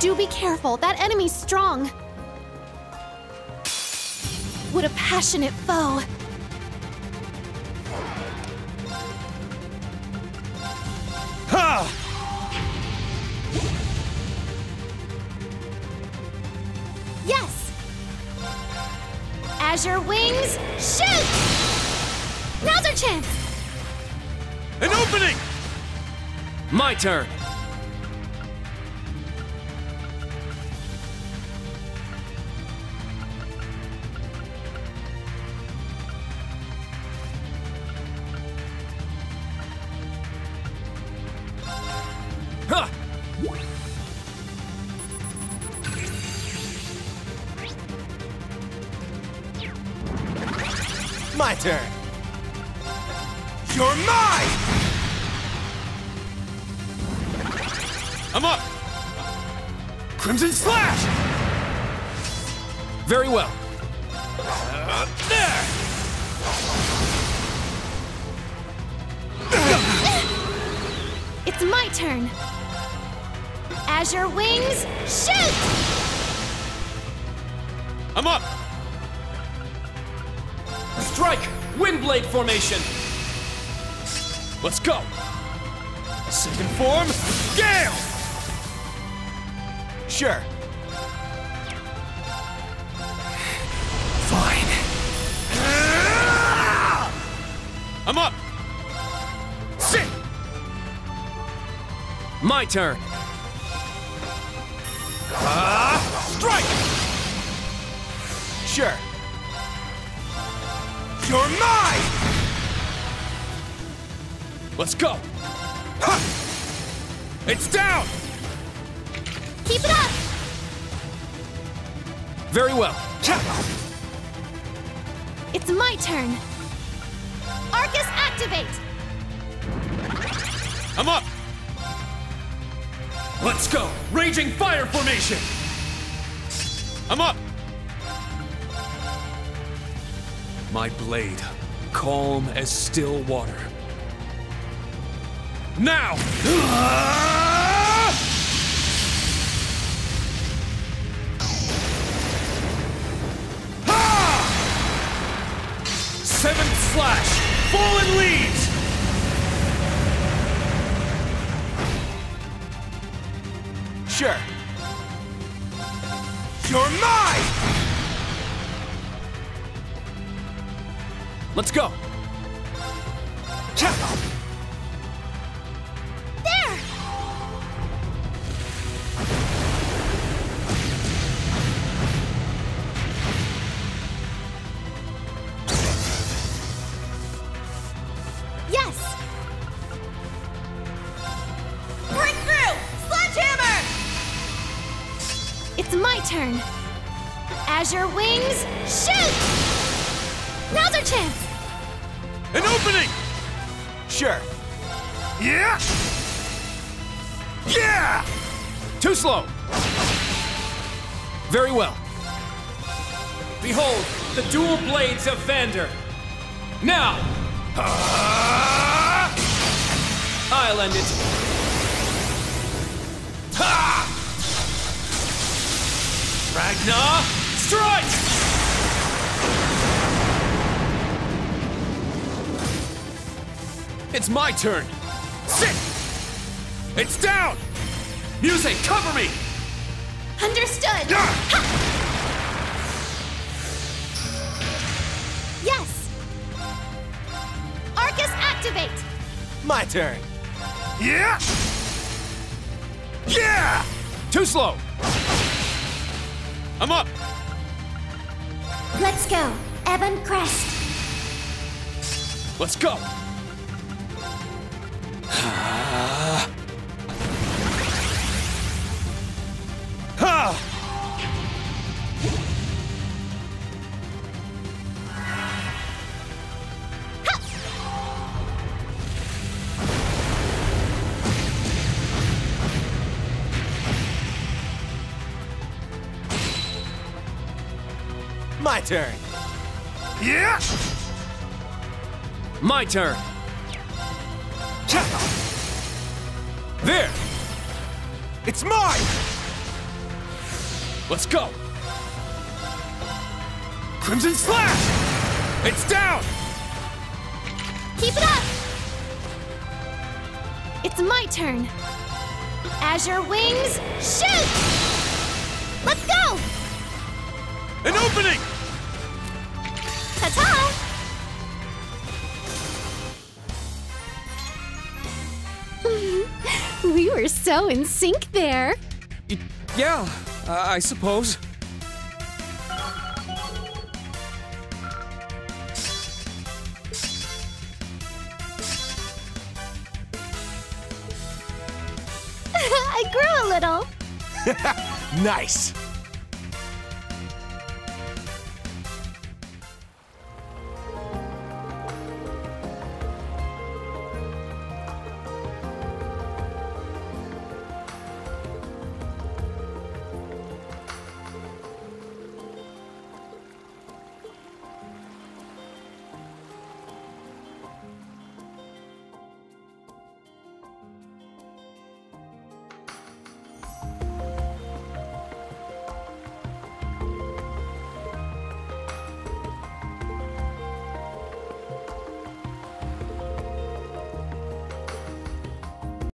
Do be careful. That enemy's strong. What a passionate foe. Ha! Yes! Azure wings, shoot! Now's our chance! An opening! My turn! My turn. You're mine! I'm up! Crimson Slash! Very well. There! It's my turn. Azure wings, shoot! I'm up! Strike! Windblade formation! Let's go! Second form, Gale! Sure. Fine. I'm up! Sit! My turn. Strike! Sure. You're mine! Let's go! Ha! It's down! Keep it up! Very well. It's my turn. Arcus, activate! I'm up! Let's go! Raging fire formation! I'm up! My blade, calm as still water. Now! Ha! Seventh slash, fallen leaves! Sure. You're mine! Let's go! There! Yes! Break through! Sledgehammer! It's my turn! Azure wings, shoot! Now's our chance! An opening! Sure. Yeah! Yeah! Too slow! Very well. Behold, the dual blades of Vander. Now! I'll end it. Ha! Ragnar, strike! It's my turn! Sit! It's down! Musse, cover me! Understood! Yes! Arcus, activate! My turn! Yeah! Yeah! Too slow! I'm up! Let's go! Evan Crest! Let's go! My turn. Yeah. My turn. There. It's mine. Let's go! Crimson Slash! It's down! Keep it up! It's my turn. Azure Wings, shoot! Let's go! An opening! Ta-ta! We were so in sync there. Yeah, I suppose. I grew a little. Nice.